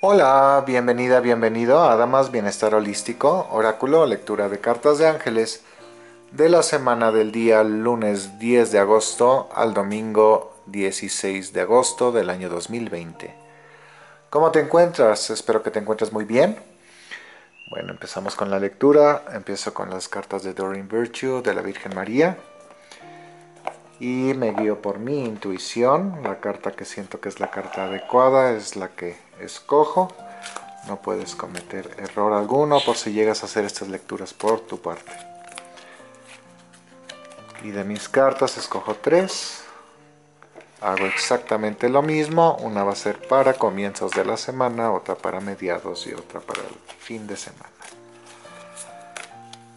Hola, bienvenida, bienvenido a Damas Bienestar Holístico, Oráculo, Lectura de Cartas de Ángeles de la semana del día lunes 10 de agosto al domingo 16 de agosto del año 2020. ¿Cómo te encuentras? Espero que te encuentres muy bien. Bueno, empezamos con la lectura. Empiezo con las cartas de Doreen Virtue de la Virgen María. Y me guío por mi intuición. La carta que siento que es la carta adecuada es la que escojo. No puedes cometer error alguno por si llegas a hacer estas lecturas por tu parte. Y de mis cartas escojo tres. Hago exactamente lo mismo. Una va a ser para comienzos de la semana, otra para mediados y otra para el fin de semana.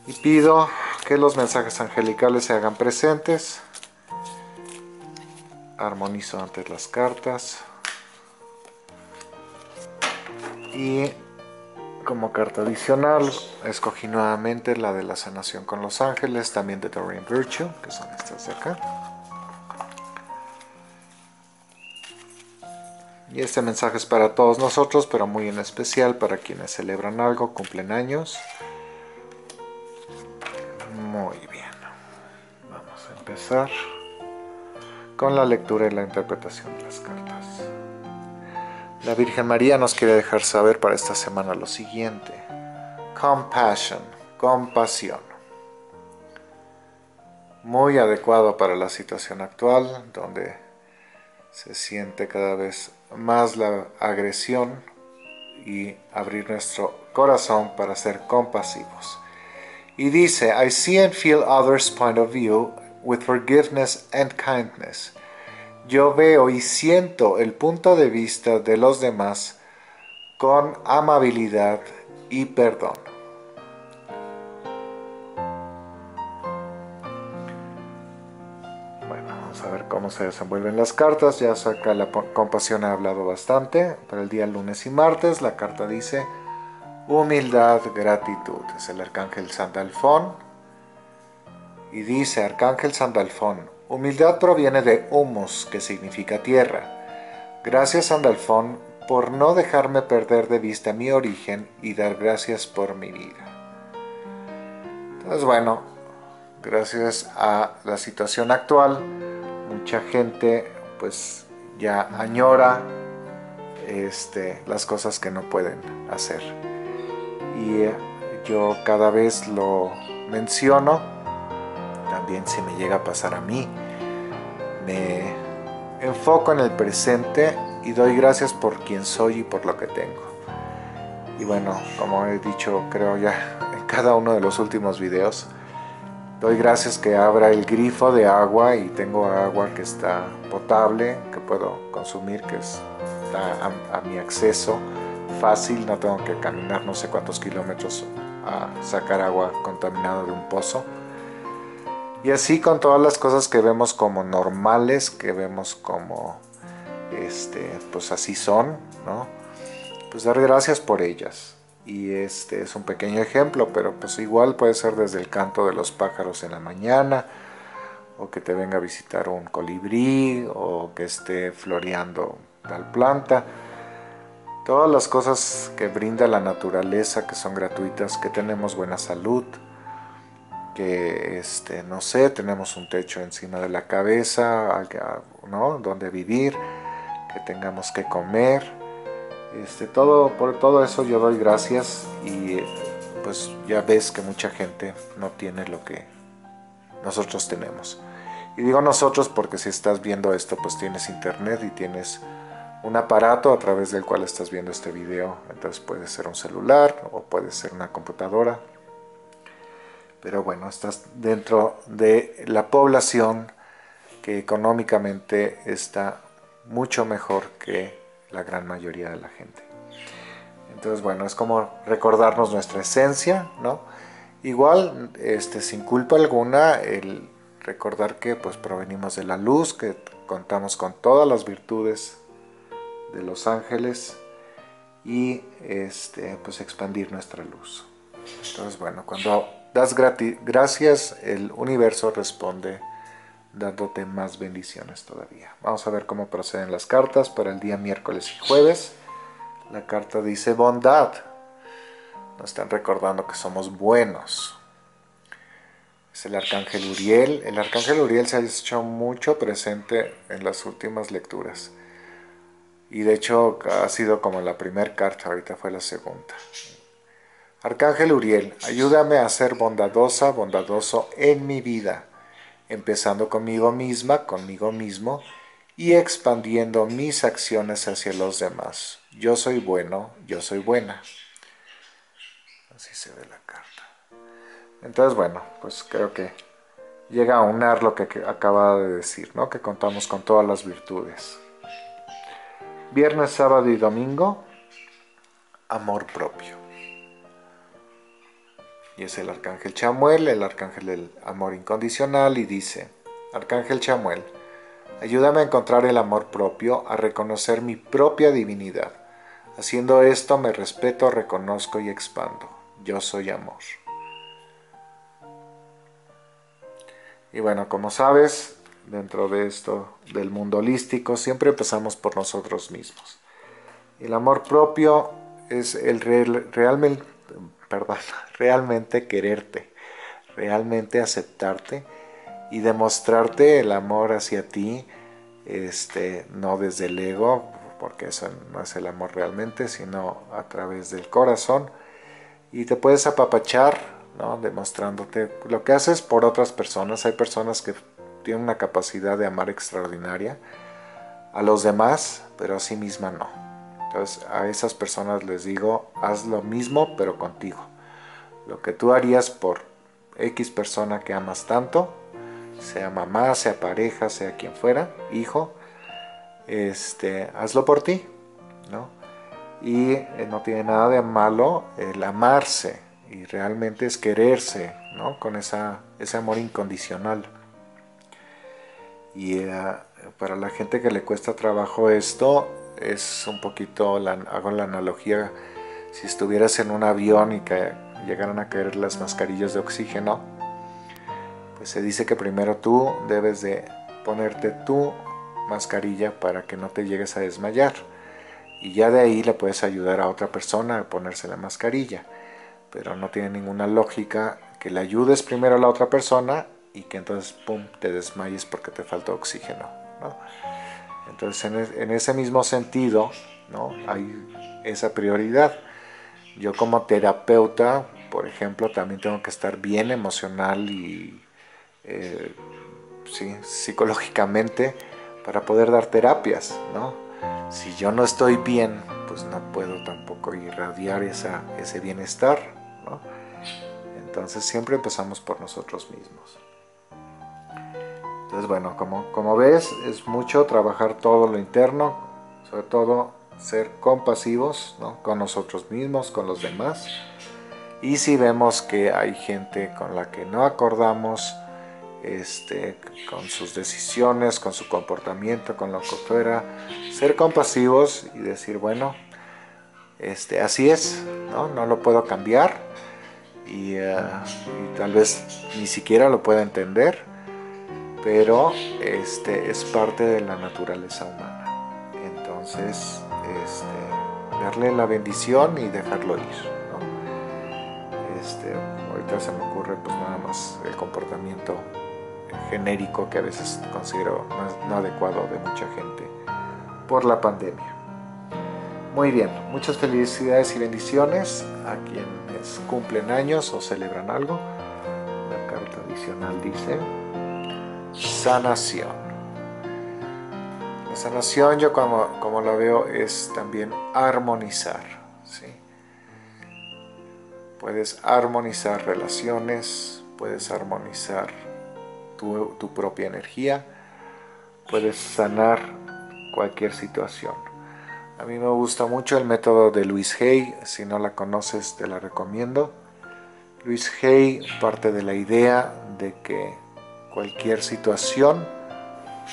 Y pido que los mensajes angelicales se hagan presentes. Armonizo antes las cartas. Y como carta adicional escogí nuevamente la de la sanación con los ángeles, también de Doreen Virtue, que son estas de acá. Y este mensaje es para todos nosotros, pero muy en especial para quienes celebran algo, cumplen años. Muy bien, vamos a empezar con la lectura y la interpretación de las cartas. La Virgen María nos quiere dejar saber para esta semana lo siguiente. Compassion, compasión. Muy adecuado para la situación actual, donde se siente cada vez más la agresión, y abrir nuestro corazón para ser compasivos. Y dice, I see and feel others' point of view with forgiveness and kindness. Yo veo y siento el punto de vista de los demás con amabilidad y perdón. Bueno, vamos a ver cómo se desenvuelven las cartas. Ya acá la compasión ha hablado bastante. Para el día lunes y martes la carta dice humildad, gratitud. Es el Arcángel Sandalfón. Y dice Arcángel Sandalfón, humildad proviene de humus, que significa tierra. Gracias, Sandalfón, por no dejarme perder de vista mi origen y dar gracias por mi vida. Entonces, bueno, gracias a la situación actual, mucha gente pues ya añora las cosas que no pueden hacer. Y yo cada vez lo menciono. También si me llega a pasar a mí, me enfoco en el presente y doy gracias por quien soy y por lo que tengo. Y bueno, como he dicho, creo ya en cada uno de los últimos videos, doy gracias que abra el grifo de agua y tengo agua que está potable, que puedo consumir, que está a mi acceso fácil. No tengo que caminar no sé cuántos kilómetros a sacar agua contaminada de un pozo. Y así con todas las cosas que vemos como normales, que vemos como, pues así son, ¿no? Pues dar gracias por ellas. Y este es un pequeño ejemplo, pero pues igual puede ser desde el canto de los pájaros en la mañana, o que te venga a visitar un colibrí, o que esté floreando tal planta. Todas las cosas que brinda la naturaleza, que son gratuitas, que tenemos buena salud, que no sé, tenemos un techo encima de la cabeza, ¿no? Donde vivir, que tengamos que comer, por todo eso yo doy gracias. Y pues ya ves que mucha gente no tiene lo que nosotros tenemos. Y digo nosotros porque si estás viendo esto, pues tienes internet y tienes un aparato a través del cual estás viendo este video. Entonces puede ser un celular o puede ser una computadora. Pero bueno, estás dentro de la población que económicamente está mucho mejor que la gran mayoría de la gente. Entonces, bueno, es como recordarnos nuestra esencia, ¿no? Igual, sin culpa alguna, el recordar que pues provenimos de la luz, que contamos con todas las virtudes de los ángeles y pues expandir nuestra luz. Entonces, bueno, cuando das gracias, el universo responde dándote más bendiciones todavía. Vamos a ver cómo proceden las cartas para el día miércoles y jueves. La carta dice bondad. Nos están recordando que somos buenos. Es el Arcángel Uriel. El Arcángel Uriel se ha hecho mucho presente en las últimas lecturas. Y de hecho ha sido como la primera carta, ahorita fue la segunda. Arcángel Uriel, ayúdame a ser bondadosa, bondadoso en mi vida, empezando conmigo misma, conmigo mismo, y expandiendo mis acciones hacia los demás. Yo soy bueno, yo soy buena. Así se ve la carta. Entonces, bueno, pues creo que llega a unar lo que acaba de decir, ¿no? Que contamos con todas las virtudes. Viernes, sábado y domingo, amor propio. Y es el Arcángel Chamuel, el Arcángel del amor incondicional, y dice: Arcángel Chamuel, ayúdame a encontrar el amor propio, a reconocer mi propia divinidad. Haciendo esto me respeto, reconozco y expando. Yo soy amor. Y bueno, como sabes, dentro de esto del mundo holístico, siempre empezamos por nosotros mismos. El amor propio es el realmente quererte, realmente aceptarte y demostrarte el amor hacia ti, no desde el ego, porque eso no es el amor realmente, sino a través del corazón. Y te puedes apapachar, ¿no? Demostrándote lo que haces por otras personas. Hay personas que tienen una capacidad de amar extraordinaria a los demás, pero a sí misma no. Entonces a esas personas les digo, haz lo mismo pero contigo. Lo que tú harías por X persona que amas tanto, sea mamá, sea pareja, sea quien fuera, hijo, hazlo por ti, ¿no? Y no tiene nada de malo el amarse, y realmente es quererse, ¿no? Con ese amor incondicional. Y para la gente que le cuesta trabajo esto, es un poquito, hago la analogía, si estuvieras en un avión y que llegaran a caer las mascarillas de oxígeno, pues se dice que primero tú debes de ponerte tu mascarilla para que no te llegues a desmayar. Y ya de ahí le puedes ayudar a otra persona a ponerse la mascarilla. Pero no tiene ninguna lógica que le ayudes primero a la otra persona y que entonces pum, te desmayes porque te falta oxígeno, ¿no? Entonces en ese mismo sentido, ¿no? Hay esa prioridad. Yo como terapeuta, por ejemplo, también tengo que estar bien emocional y psicológicamente para poder dar terapias, ¿no? Si yo no estoy bien, pues no puedo tampoco irradiar ese bienestar, ¿no? Entonces siempre empezamos por nosotros mismos. Entonces, bueno, como ves, es mucho trabajar todo lo interno, sobre todo ser compasivos, ¿no? Con nosotros mismos, con los demás. Y si vemos que hay gente con la que no acordamos, con sus decisiones, con su comportamiento, con lo que fuera, ser compasivos y decir, bueno, así es, ¿no? No lo puedo cambiar y tal vez ni siquiera lo pueda entender, pero es parte de la naturaleza humana. Entonces darle la bendición y dejarlo ir, ¿no? Ahorita se me ocurre pues nada más el comportamiento genérico que a veces considero no adecuado de mucha gente por la pandemia. Muy bien, muchas felicidades y bendiciones a quienes cumplen años o celebran algo. La carta adicional dice sanación. La sanación, yo como la veo, es también armonizar, ¿sí? Puedes armonizar relaciones, puedes armonizar tu propia energía, puedes sanar cualquier situación. A mí me gusta mucho el método de Luis Hay. Si no la conoces, te la recomiendo. Luis Hay parte de la idea de que cualquier situación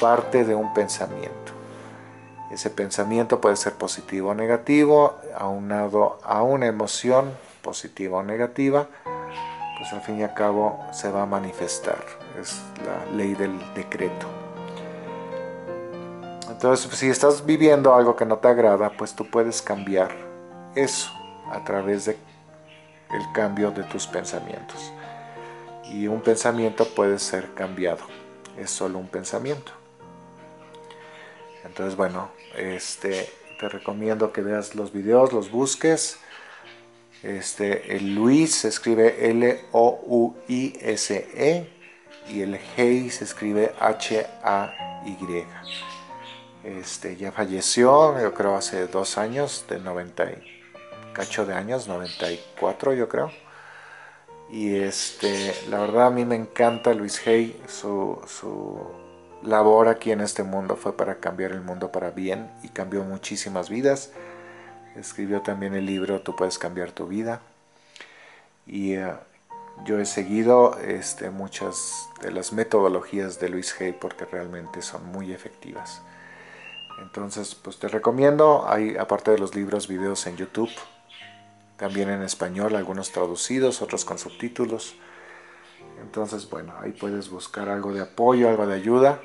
parte de un pensamiento. Ese pensamiento puede ser positivo o negativo, aunado a una emoción positiva o negativa, pues al fin y al cabo se va a manifestar. Es la ley del decreto. Entonces, si estás viviendo algo que no te agrada, pues tú puedes cambiar eso a través del cambio de tus pensamientos. Y un pensamiento puede ser cambiado, es solo un pensamiento. Entonces, bueno, te recomiendo que veas los videos, los busques. El Luis se escribe L-O-U-I-S-E y el Hay se escribe H-A-Y. Ya falleció, yo creo, hace 2 años, de 90 y cacho de años, 94 yo creo. Y la verdad a mí me encanta Luis Hay, su labor aquí en este mundo fue para cambiar el mundo para bien y cambió muchísimas vidas. Escribió también el libro Tú Puedes Cambiar Tu Vida. Y yo he seguido muchas de las metodologías de Luis Hay porque realmente son muy efectivas. Entonces, pues te recomiendo, hay aparte de los libros, videos en YouTube, también en español, algunos traducidos, otros con subtítulos. Entonces, bueno, ahí puedes buscar algo de apoyo, algo de ayuda.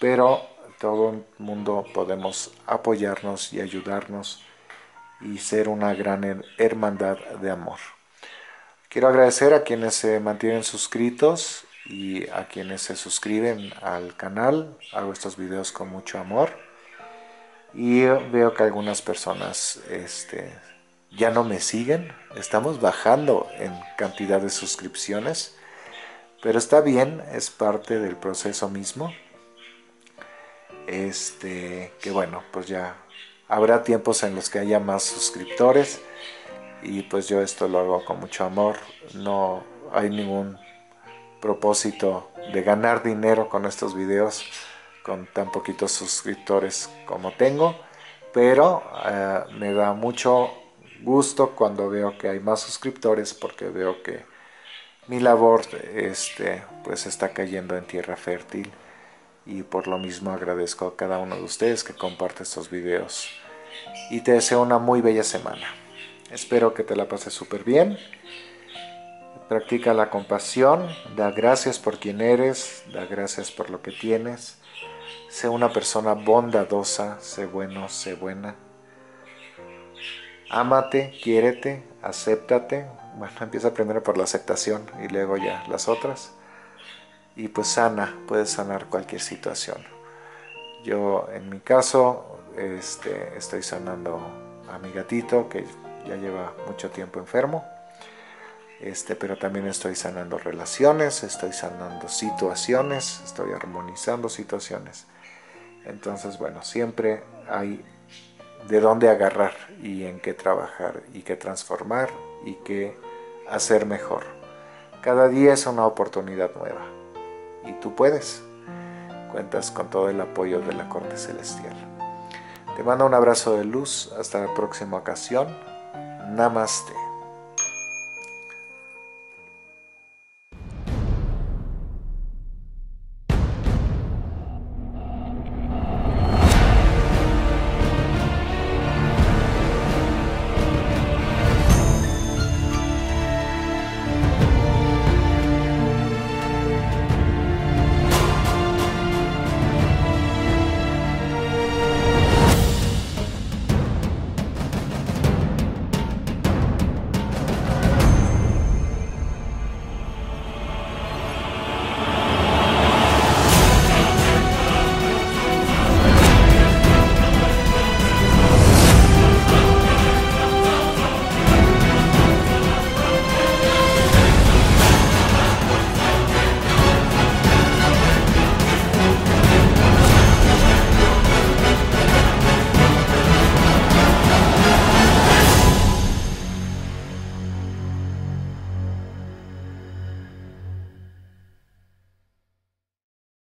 Pero todo el mundo podemos apoyarnos y ayudarnos y ser una gran hermandad de amor. Quiero agradecer a quienes se mantienen suscritos y a quienes se suscriben al canal. Hago estos videos con mucho amor y veo que algunas personas ya no me siguen. Estamos bajando en cantidad de suscripciones, pero está bien, es parte del proceso mismo. Que bueno, pues ya habrá tiempos en los que haya más suscriptores y pues yo esto lo hago con mucho amor. No hay ningún propósito de ganar dinero con estos videos, con tan poquitos suscriptores como tengo, pero me da mucho gusto cuando veo que hay más suscriptores, porque veo que mi labor pues está cayendo en tierra fértil. Y por lo mismo agradezco a cada uno de ustedes que comparte estos videos. Y te deseo una muy bella semana. Espero que te la pases súper bien. Practica la compasión. Da gracias por quien eres. Da gracias por lo que tienes. Sé una persona bondadosa. Sé bueno, sé buena. Ámate, quiérete, acéptate. Bueno, empieza primero por la aceptación y luego ya las otras. Y pues sana, puedes sanar cualquier situación. Yo en mi caso estoy sanando a mi gatito, que ya lleva mucho tiempo enfermo. Pero también estoy sanando relaciones, estoy sanando situaciones, estoy armonizando situaciones. Entonces, bueno, siempre hay de dónde agarrar y en qué trabajar y qué transformar y qué hacer mejor. Cada día es una oportunidad nueva. Y tú puedes. Cuentas con todo el apoyo de la Corte Celestial. Te mando un abrazo de luz. Hasta la próxima ocasión. Namaste.